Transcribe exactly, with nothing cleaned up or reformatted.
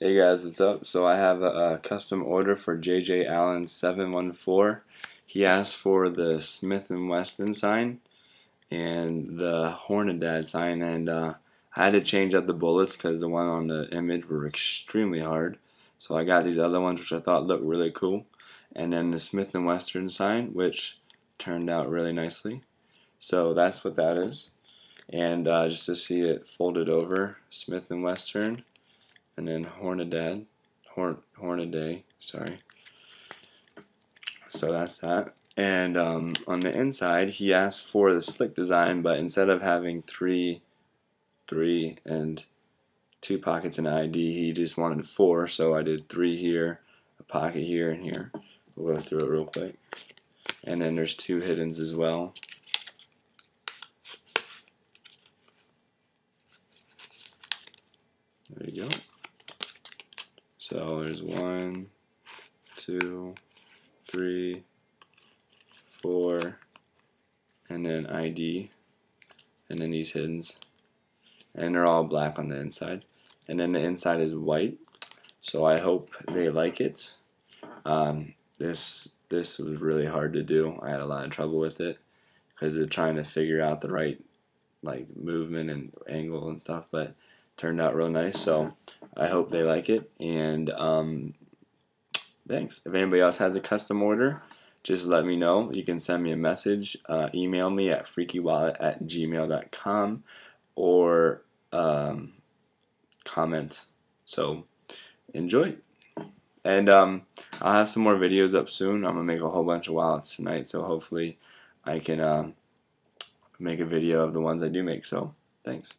Hey guys, what's up? So I have a, a custom order for J J allen seven one four. He asked for the Smith and Wesson sign and the Hornady sign, and uh, I had to change up the bullets because the one on the image were extremely hard. So I got these other ones which I thought looked really cool, and then the Smith and Western sign which turned out really nicely. So that's what that is, and uh, just to see it folded over, Smith and Western. And then Hornady, Horn, Hornady, sorry. So that's that. And um, on the inside, he asked for the slick design, but instead of having three, three, and two pockets and I D, he just wanted four. So I did three here, a pocket here, and here. We'll go through it real quick. And then there's two hiddens as well. There you go. So there's one, two, three, four, and then I D, and then these hiddens, and they're all black on the inside, and then the inside is white. So I hope they like it. Um, this this was really hard to do. I had a lot of trouble with it because they're trying to figure out the right like movement and angle and stuff, but turned out real nice, so I hope they like it. And um, thanks. If anybody else has a custom order, just let me know. You can send me a message, uh, email me at freaky wallet at gmail dot com, or um, comment. So enjoy, and um, I'll have some more videos up soon. I'm gonna make a whole bunch of wallets tonight, so hopefully I can uh, make a video of the ones I do make. So thanks.